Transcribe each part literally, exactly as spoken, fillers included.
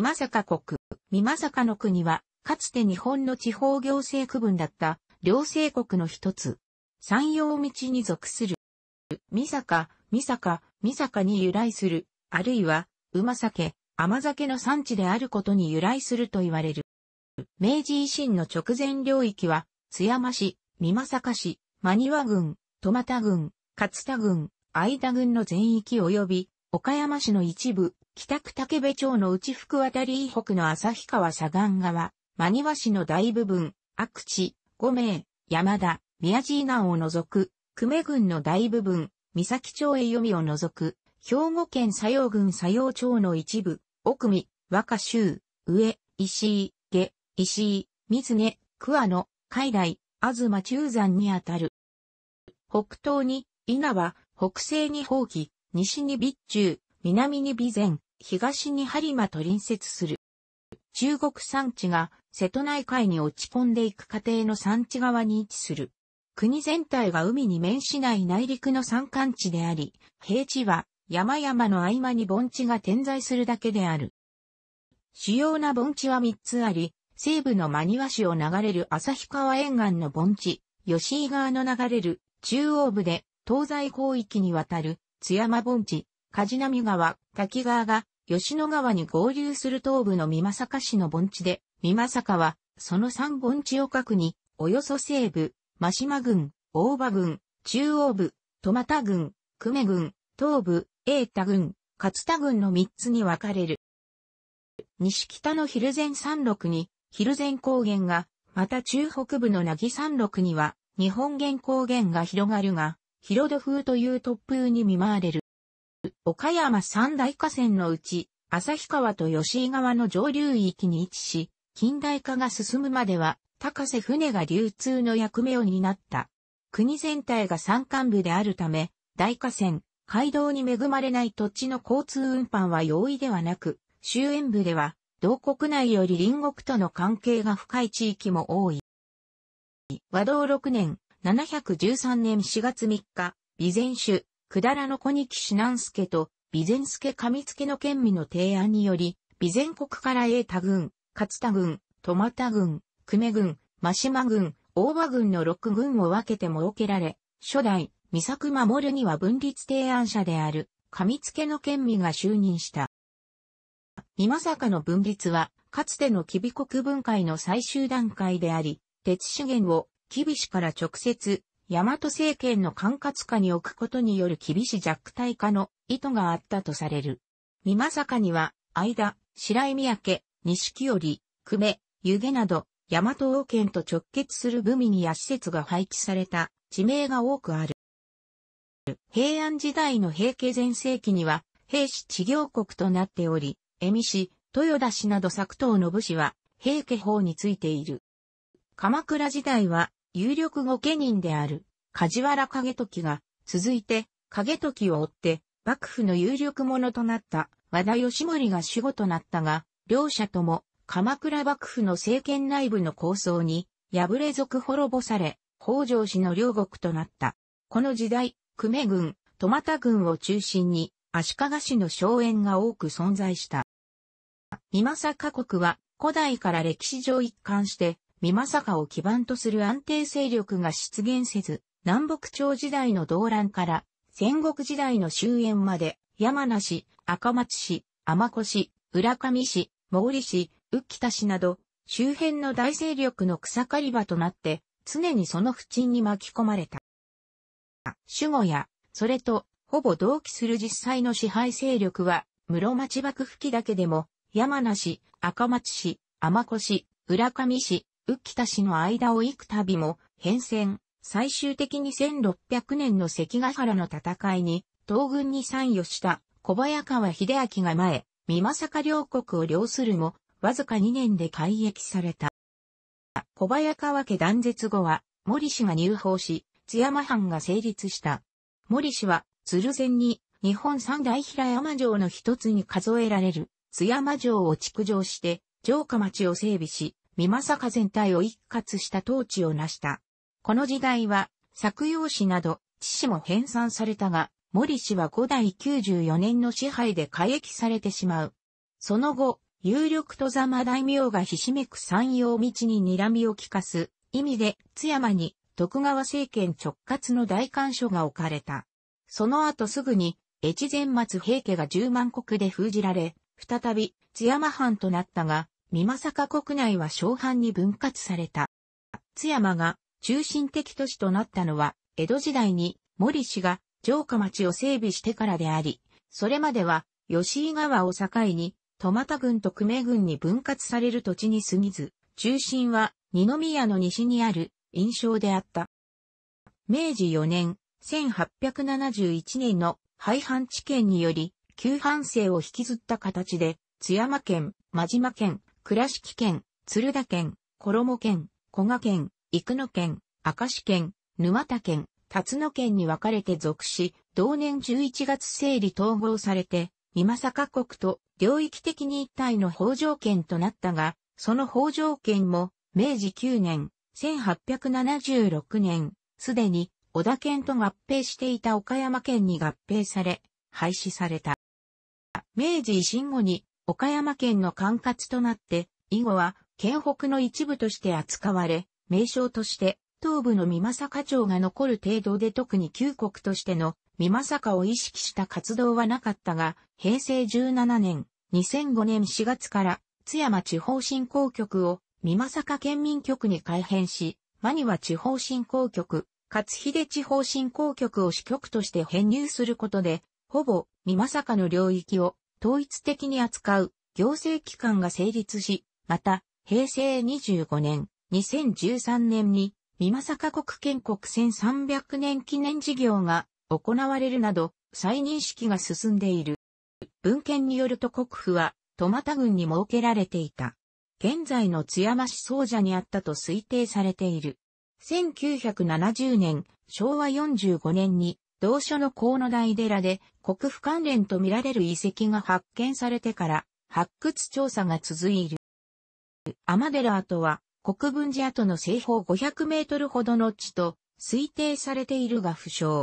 美作国。美作の国は、かつて日本の地方行政区分だった、両制国の一つ。山陽道に属する。美作、美作、美作に由来する、あるいは、馬酒、甘酒の産地であることに由来すると言われる。明治維新の直前領域は、津山市、美作市、真庭郡、戸俣郡、勝田郡、会田郡の全域及び、岡山市の一部、北区竹部町の内福渡り以北の旭川左岸側、真庭市の大部分、阿久知、五名、山田、宮地以南を除く、久米郡の大部分、三崎町江読を除く、兵庫県佐用郡佐用町の一部、奥見、若衆、上、石井、下、石井、水根、桑野、海来、東中山にあたる。北東に、稲葉、北西に伯耆、西に備中、南に備前、東に播磨と隣接する。中国山地が瀬戸内海に落ち込んでいく過程の山地側に位置する。国全体が海に面しない内陸の山間地であり、平地は山々の合間に盆地が点在するだけである。主要な盆地はみっつあり、西部の真庭市を流れる旭川沿岸の盆地、吉井川の流れる中央部で東西広域にわたる津山盆地、梶並川、滝川が吉野川に合流する東部の美作市の盆地で、美作はそのさん盆地を核に、およそ西部、真島郡、大場郡、中央部、戸俣郡、久米郡、東部、永田郡、勝田郡のみっつに分かれる。西北の蒜山山麓に、蒜山高原が、また中北部の奈義山麓には、日本原高原が広がるが、広戸風という突風に見舞われる。岡山三大河川のうち、旭川と吉井川の上流域に位置し、近代化が進むまでは、高瀬船が流通の役目を担った。国全体が山間部であるため、大河川、街道に恵まれない土地の交通運搬は容易ではなく、周縁部では、同国内より隣国との関係が深い地域も多い。和同ろくねん、ななひゃくじゅうさんねんしがつみっか、備前主、百済の小西指南助と、備前助上付の権味の提案により、備前国から永田郡、勝田郡、戸俣郡、久米郡、真島郡、大場郡のろく郡を分けて設けられ、初代、美作守には分立提案者である、上付の権味が就任した。美作の分立は、かつての吉備国分解の最終段階であり、鉄資源を吉備市から直接、大和政権の管轄下に置くことによる吉備市弱体化の意図があったとされる。美作には、会田、白井三宅、錦織、久米、弓削など、大和王権と直結する部民や施設が配置された地名が多くある。平安時代の平家全盛期には、平氏知行国となっており、蝦夷氏、豊田氏など作頭の武士は、平家法についている。鎌倉時代は、有力御家人である、梶原景時が、続いて、景時を追って、幕府の有力者となった、和田義盛が守護となったが、両者とも、鎌倉幕府の政権内部の抗争に、敗れ続滅ぼされ、北条氏の領国となった。この時代、久米郡、戸俣郡を中心に、足利氏の荘園が多く存在した。美作国は、古代から歴史上一貫して、美作を基盤とする安定勢力が出現せず、南北朝時代の動乱から、戦国時代の終焉まで、山名氏、赤松氏、尼子氏、浦上氏、毛利氏、宇喜田氏など、周辺の大勢力の草刈り場となって、常にその不沈に巻き込まれた。守護や、それと、ほぼ同期する実際の支配勢力は、室町幕府期だけでも、山名氏、赤松氏、尼子氏、浦上氏、宇喜田氏の間を幾度も、変遷、最終的にせんろっぴゃくねんの関ヶ原の戦いに、東軍に参与した小早川秀秋が前、美作両国を領するも、わずかにねんで改易された。小早川家断絶後は、森氏が入法し、津山藩が成立した。森氏は、鶴山に、日本三大平山城の一つに数えられる、津山城を築城して、城下町を整備し、美作全体を一括した統治を成した。この時代は、作陽氏など、知氏も編纂されたが、森氏はごだいきゅうじゅうよねんの支配で改易されてしまう。その後、有力外様大名がひしめく山陽道に睨みを利かす意味で津山に徳川政権直轄の大官所が置かれた。その後すぐに越前松平家がじゅうまんこくで封じられ、再び津山藩となったが、美作国内は小藩に分割された。津山が中心的都市となったのは、江戸時代に森氏が城下町を整備してからであり、それまでは吉井川を境に、戸俣郡と久米郡に分割される土地に過ぎず、中心は二宮の西にある印象であった。めいじよねん、せんはっぴゃくななじゅういちねんの廃藩置県により、旧藩政を引きずった形で、津山県、真島県、倉敷県、鶴田県、衣県、古賀県、生野県、明石県、沼田県、辰野県に分かれて属し、同年じゅういちがつ整理統合されて、美作国と領域的に一体の北条県となったが、その北条県も、めいじきゅうねん、せんはっぴゃくななじゅうろくねん、すでに織田県と合併していた岡山県に合併され、廃止された。明治維新後に岡山県の管轄となって、以後は県北の一部として扱われ、名称として東部の美作町が残る程度で特に旧国としての美作を意識した活動はなかったが、へいせいじゅうななねん、にせんごねんしがつから津山地方振興局を美作県民局に改編し、真庭地方振興局、勝秀地方振興局を支局として編入することで、ほぼ美作の領域を統一的に扱う行政機関が成立し、また、へいせいにじゅうごねん、にせんじゅうさんねんに美作国建国せんさんびゃくねん記念事業が行われるなど、再認識が進んでいる。文献によると国府は戸俣郡に設けられていた。現在の津山市総社にあったと推定されている。せんきゅうひゃくななじゅうねん、しょうわよんじゅうごねんに、同所の河野台寺で国府関連と見られる遺跡が発見されてから、発掘調査が続いる。尼寺跡は、国分寺跡の西方ごひゃくメートルほどの地と、推定されているが不詳。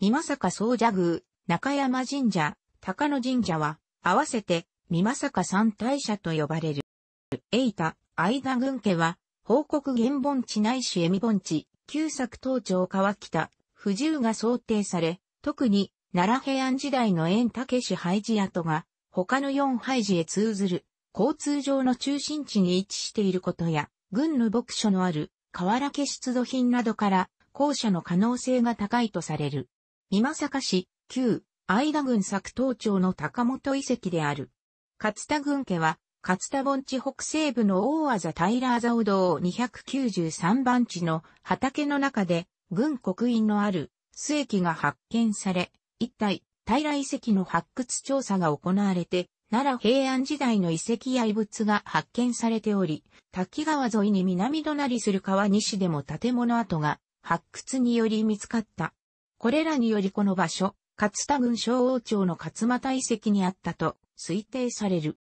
美作総社宮、中山神社、高野神社は、合わせて、美作三大社と呼ばれる。永田、相田郡家は、報告原盆地ないし恵美盆地、旧作東町川北、不自由が想定され、特に奈良平安時代の円武氏廃寺跡が、他のよんはいじへ通ずる、交通上の中心地に位置していることや、郡の牧所のある、河原家出土品などから、後者の可能性が高いとされる。美作市、旧、相田郡作東町の高本遺跡である。勝田郡家は、勝田盆地北西部の大字平字お堂にひゃくきゅうじゅうさんばんちの畑の中で、郡刻印のある須石が発見され、一体、平遺跡の発掘調査が行われて、奈良平安時代の遺跡や遺物が発見されており、滝川沿いに南隣する川西でも建物跡が発掘により見つかった。これらによりこの場所、勝田郡昭王町の勝俣遺跡にあったと推定される。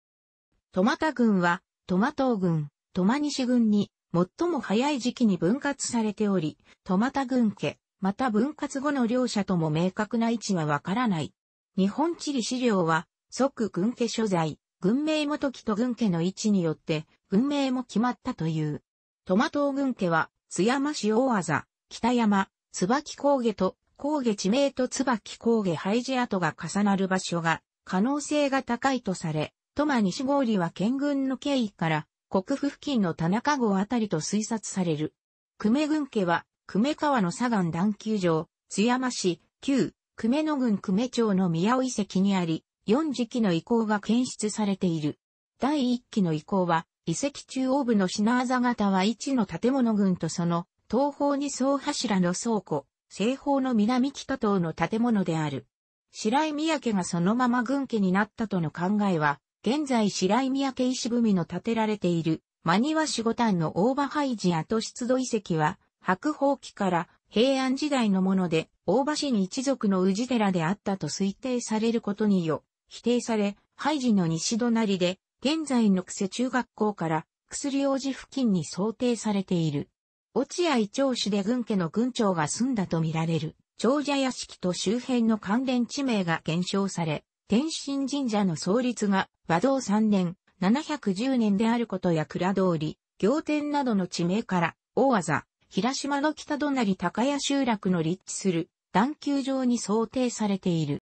戸俣郡は、戸間東郡、戸間西郡に、最も早い時期に分割されており、戸俣郡家、また分割後の両者とも明確な位置はわからない。日本地理資料は、即郡家所在、郡名元木と郡家の位置によって、郡名も決まったという。戸間東郡家は、津山市大字、北山、椿高下と、高下地名と椿高下廃寺跡が重なる場所が、可能性が高いとされ、戸間西郡は県郡の経緯から、国府付近の田中郷あたりと推察される。久米郡家は、久米川の左岸段丘上、津山市、旧、久米野郡久米町の宮尾遺跡にあり、よんじきの遺構が検出されている。だいいっきの遺構は、遺跡中央部の品あざ型はいちの建物群とその、東方に総柱の倉庫、西方の南北棟の建物である。白井宮家がそのまま郡家になったとの考えは、現在白井宮家石踏の建てられている、真庭市五反の大場廃寺跡出土遺跡は、白鳳期から平安時代のもので、大場氏に一族の氏寺であったと推定されることによ、否定され、廃寺の西隣で、現在の久世中学校から、薬王寺付近に想定されている。落合長氏で郡家の郡長が住んだとみられる、長者屋敷と周辺の関連地名が減少され、天神神社の創立が、和同さんねん、ななひゃくじゅうねんであることや蔵通り、行天などの地名から、大字、平島の北隣高谷集落の立地する、段丘上に想定されている。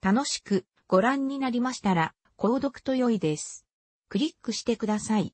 楽しくご覧になりましたら、購読と良いです。クリックしてください。